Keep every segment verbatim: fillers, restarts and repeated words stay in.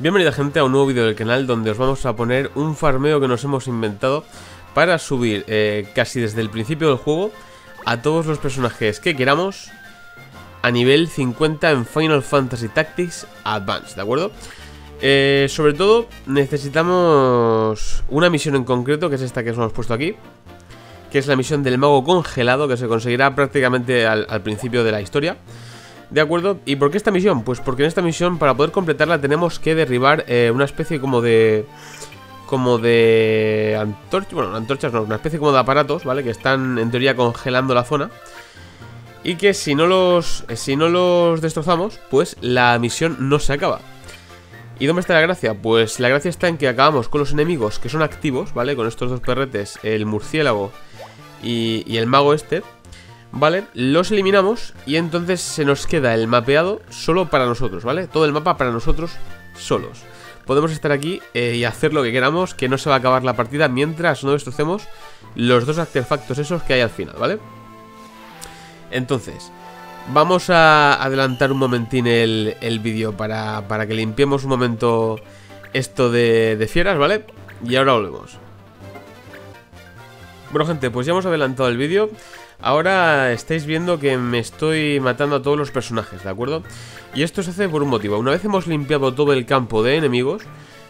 Bienvenida gente a un nuevo vídeo del canal donde os vamos a poner un farmeo que nos hemos inventado para subir eh, casi desde el principio del juego a todos los personajes que queramos a nivel cincuenta en Final Fantasy Tactics Advanced, ¿de acuerdo? Eh, sobre todo necesitamos una misión en concreto, que es esta que os hemos puesto aquí, que es la misión del mago congelado, que se conseguirá prácticamente al, al principio de la historia, ¿de acuerdo? ¿Y por qué esta misión? Pues porque en esta misión, para poder completarla, tenemos que derribar eh, una especie como de... Como de... antorchas, bueno, antorchas no, una especie como de aparatos, ¿vale? Que están, en teoría, congelando la zona. Y que si no los... Si no los destrozamos, pues la misión no se acaba. ¿Y dónde está la gracia? Pues la gracia está en que acabamos con los enemigos que son activos, ¿vale? Con estos dos perretes, el murciélago y, y el mago este, ¿vale? Los eliminamos y entonces se nos queda el mapeado solo para nosotros, ¿vale? Todo el mapa para nosotros solos. Podemos estar aquí eh, y hacer lo que queramos, que no se va a acabar la partida mientras no destrocemos los dos artefactos esos que hay al final, ¿vale? Entonces, vamos a adelantar un momentín el, el vídeo para, para que limpiemos un momento esto de, de fieras, ¿vale? Y ahora volvemos. Bueno gente, pues ya hemos adelantado el vídeo. Ahora estáis viendo que me estoy matando a todos los personajes, ¿de acuerdo? Y esto se hace por un motivo. Una vez hemos limpiado todo el campo de enemigos,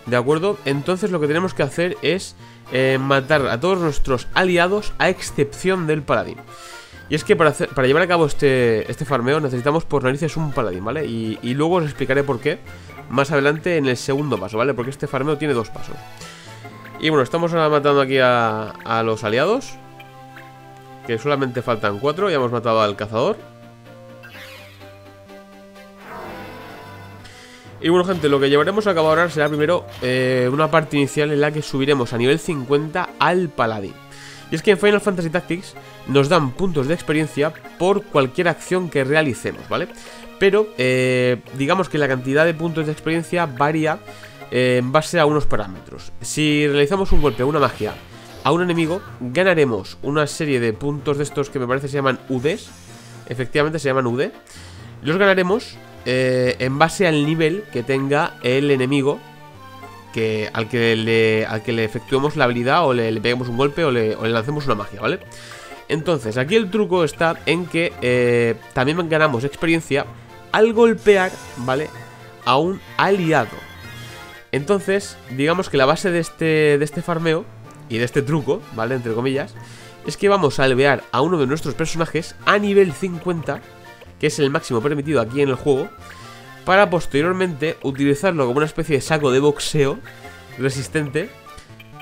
¿de acuerdo? Entonces lo que tenemos que hacer es eh, matar a todos nuestros aliados, a excepción del paladín. Y es que para, hacer, para llevar a cabo este, este farmeo necesitamos por narices un paladín, ¿vale? Y, y luego os explicaré por qué más adelante en el segundo paso, ¿vale? Porque este farmeo tiene dos pasos. Y bueno, estamos ahora matando aquí a, a los aliados, que solamente faltan cuatro. Ya hemos matado al cazador. Y bueno gente, lo que llevaremos a cabo ahora será primero eh, una parte inicial en la que subiremos a nivel cincuenta al paladín. Y es que en Final Fantasy Tactics nos dan puntos de experiencia por cualquier acción que realicemos, ¿vale? Pero eh, digamos que la cantidad de puntos de experiencia varía eh, en base a unos parámetros. Si realizamos un golpe o una magia a un enemigo, ganaremos una serie de puntos de estos que me parece se llaman U Ds. Efectivamente se llaman U D. Los ganaremos eh, en base al nivel que tenga el enemigo que, al, que le, al que le efectuemos la habilidad, o le, le peguemos un golpe o le, o le lancemos una magia, ¿vale? Entonces aquí el truco está en que eh, también ganamos experiencia al golpear, ¿vale?, a un aliado. Entonces digamos que la base de este, de este farmeo y de este truco, ¿vale?, entre comillas, es que vamos a elevar a uno de nuestros personajes a nivel cincuenta, que es el máximo permitido aquí en el juego, para posteriormente utilizarlo como una especie de saco de boxeo resistente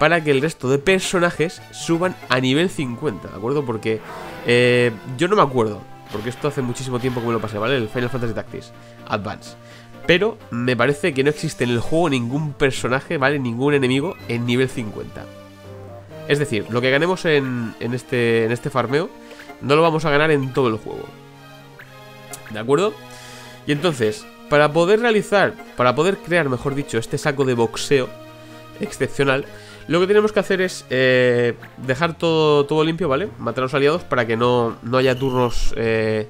para que el resto de personajes suban a nivel cincuenta, ¿de acuerdo? Porque eh, yo no me acuerdo, porque esto hace muchísimo tiempo que me lo pasé, ¿vale?, el Final Fantasy Tactics Advanced. Pero me parece que no existe en el juego ningún personaje, ¿vale?, ningún enemigo en nivel cincuenta. Es decir, lo que ganemos en, en, este, en este farmeo no lo vamos a ganar en todo el juego, ¿de acuerdo? Y entonces, para poder realizar, para poder crear, mejor dicho, este saco de boxeo excepcional, lo que tenemos que hacer es eh, dejar todo, todo limpio, ¿vale? Matar a los aliados para que no, no haya turnos, eh,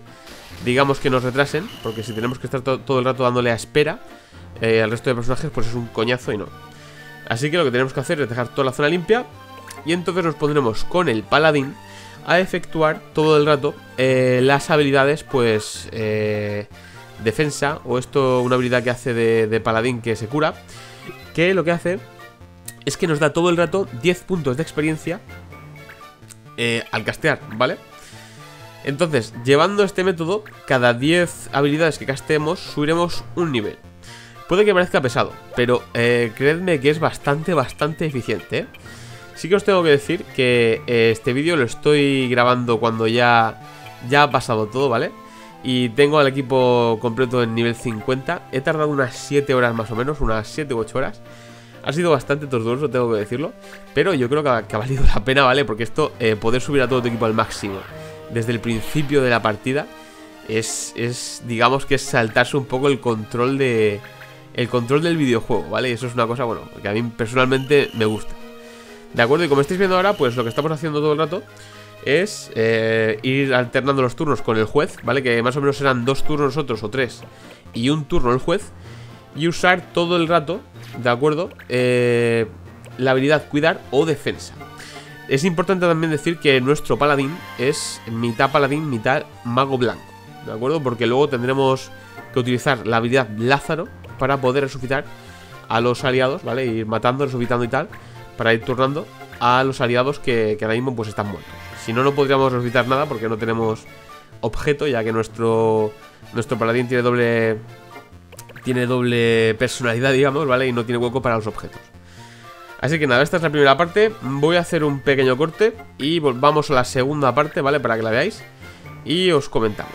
digamos, que nos retrasen. Porque si tenemos que estar to- todo el rato dándole a espera eh, al resto de personajes, pues es un coñazo y no. Así que lo que tenemos que hacer es dejar toda la zona limpia. Y entonces nos pondremos con el paladín a efectuar todo el rato eh, las habilidades, pues eh, defensa, o esto, una habilidad que hace de, de paladín que se cura, que lo que hace es que nos da todo el rato diez puntos de experiencia eh, al castear, ¿vale? Entonces, llevando este método, cada diez habilidades que casteemos subiremos un nivel. Puede que parezca pesado, pero eh, creedme que es bastante, bastante eficiente, ¿eh? Sí que os tengo que decir que eh, este vídeo lo estoy grabando cuando ya, ya ha pasado todo, ¿vale? Y tengo al equipo completo en nivel cincuenta. He tardado unas siete horas más o menos, unas siete u ocho horas. Ha sido bastante tortuoso, tengo que decirlo. Pero yo creo que ha, que ha valido la pena, ¿vale? Porque esto, eh, poder subir a todo tu equipo al máximo desde el principio de la partida, es, es digamos que es saltarse un poco el control, de, el control del videojuego, ¿vale? Y eso es una cosa, bueno, que a mí personalmente me gusta. ¿De acuerdo? Y como estáis viendo ahora, pues lo que estamos haciendo todo el rato es eh, ir alternando los turnos con el juez, ¿vale? Que más o menos serán dos turnos nosotros o tres y un turno el juez. y usar todo el rato, ¿de acuerdo? Eh, la habilidad cuidar o defensa. Es importante también decir que nuestro paladín es mitad paladín, mitad mago blanco, ¿de acuerdo? Porque luego tendremos que utilizar la habilidad Lázaro para poder resucitar a los aliados, ¿vale? Ir matando, resucitando y tal, para ir turnando a los aliados que, que ahora mismo pues están muertos. Si no, no podríamos resucitar nada porque no tenemos objeto, ya que nuestro nuestro paladín tiene doble tiene doble personalidad, digamos, ¿vale? Y no tiene hueco para los objetos. Así que nada, esta es la primera parte. Voy a hacer un pequeño corte y vamos a la segunda parte, ¿vale? Para que la veáis y os comentamos.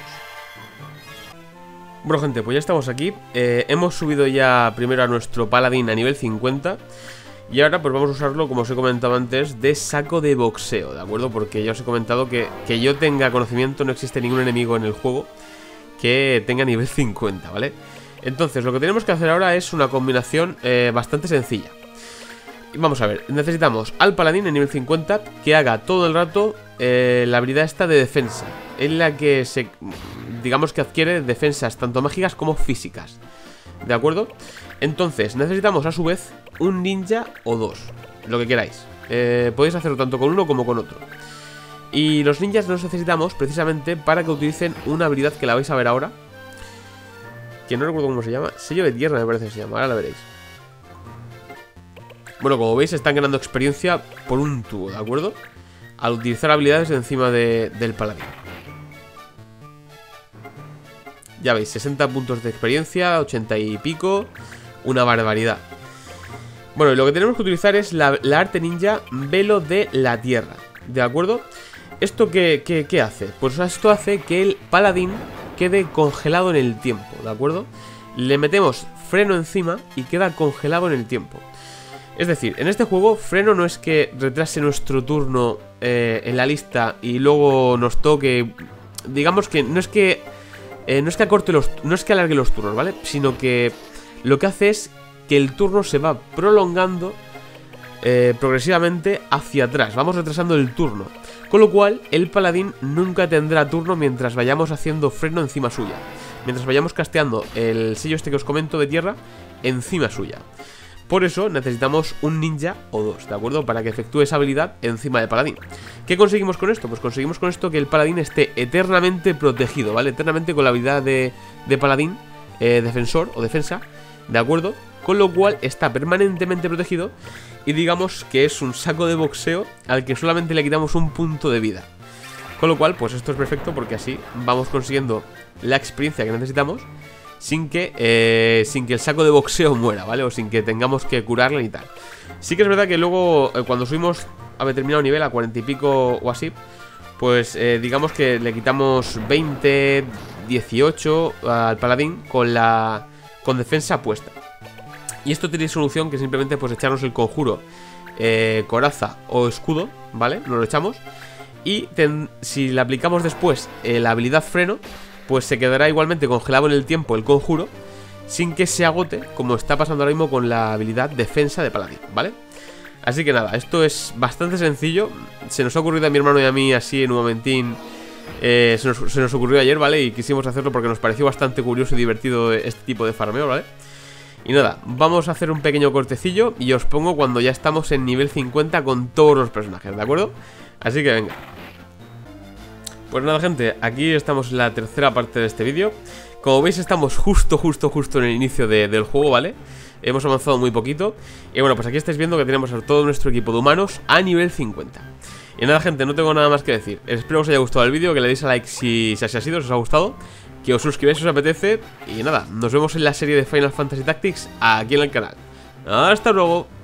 Bueno, gente, pues ya estamos aquí. eh, Hemos subido ya primero a nuestro paladín a nivel cincuenta. Y ahora pues vamos a usarlo, como os he comentado antes, de saco de boxeo, ¿de acuerdo? Porque ya os he comentado que, que yo tenga conocimiento, no existe ningún enemigo en el juego que tenga nivel cincuenta, ¿vale? Entonces lo que tenemos que hacer ahora es una combinación eh, bastante sencilla. Vamos a ver, necesitamos al paladín en nivel cincuenta que haga todo el rato eh, la habilidad esta de defensa, en la que se, digamos que adquiere defensas tanto mágicas como físicas, ¿de acuerdo? Entonces necesitamos a su vez un ninja o dos, lo que queráis. eh, Podéis hacerlo tanto con uno como con otro. Y los ninjas los necesitamos precisamente para que utilicen una habilidad que la vais a ver ahora, que no recuerdo cómo se llama. Sello de tierra me parece que se llama, ahora la veréis. Bueno, como veis, están ganando experiencia por un tubo, ¿de acuerdo? Al utilizar habilidades encima de, del paladín. Ya veis, sesenta puntos de experiencia, ochenta y pico. Una barbaridad. Bueno, y lo que tenemos que utilizar es la, la arte ninja Velo de la Tierra, ¿de acuerdo? ¿Esto qué, qué, qué hace? Pues esto hace que el paladín quede congelado en el tiempo, ¿de acuerdo? Le metemos freno encima y queda congelado en el tiempo. Es decir, en este juego, freno no es que retrase nuestro turno eh, en la lista y luego nos toque. Digamos que no es que eh, no es que acorte los, no es que alargue los turnos, ¿vale? Sino que lo que hace es que el turno se va prolongando eh, progresivamente hacia atrás. Vamos retrasando el turno, con lo cual el paladín nunca tendrá turno mientras vayamos haciendo freno encima suya, mientras vayamos casteando el sello este que os comento de tierra encima suya. Por eso necesitamos un ninja o dos, ¿de acuerdo? Para que efectúe esa habilidad encima del paladín. ¿Qué conseguimos con esto? Pues conseguimos con esto que el paladín esté eternamente protegido, ¿vale? Eternamente con la habilidad de, de paladín, eh, defensor o defensa, ¿de acuerdo? Con lo cual está permanentemente protegido y digamos que es un saco de boxeo al que solamente le quitamos un punto de vida. Con lo cual, pues esto es perfecto porque así vamos consiguiendo la experiencia que necesitamos. Sin que, eh, sin que el saco de boxeo muera, ¿vale? O sin que tengamos que curarla y tal. Sí que es verdad que luego, eh, cuando subimos a determinado nivel, a cuarenta y pico o así, pues eh, digamos que le quitamos veinte, dieciocho al paladín con la con defensa puesta. Y esto tiene solución, que simplemente pues echarnos el conjuro, eh, coraza o escudo, ¿vale? Nos lo echamos. Y ten, si le aplicamos después eh, la habilidad freno, pues se quedará igualmente congelado en el tiempo el conjuro, sin que se agote, como está pasando ahora mismo con la habilidad defensa de paladín, ¿vale? Así que nada, esto es bastante sencillo. Se nos ha ocurrido a mi hermano y a mí así en un momentín. eh, se, nos, se nos ocurrió ayer, ¿vale? Y quisimos hacerlo porque nos pareció bastante curioso y divertido este tipo de farmeo, ¿vale? Y nada, vamos a hacer un pequeño cortecillo y os pongo cuando ya estamos en nivel cincuenta con todos los personajes, ¿de acuerdo? Así que venga. Pues nada, gente, aquí estamos en la tercera parte de este vídeo. Como veis, estamos justo, justo, justo en el inicio de, del juego, ¿vale? Hemos avanzado muy poquito. Y bueno, pues aquí estáis viendo que tenemos a todo nuestro equipo de humanos a nivel cincuenta. Y nada, gente, no tengo nada más que decir. Espero que os haya gustado el vídeo, que le deis a like si, si así ha sido, si os ha gustado. Que os suscribáis si os apetece. Y nada, nos vemos en la serie de Final Fantasy Tactics aquí en el canal. ¡Hasta luego!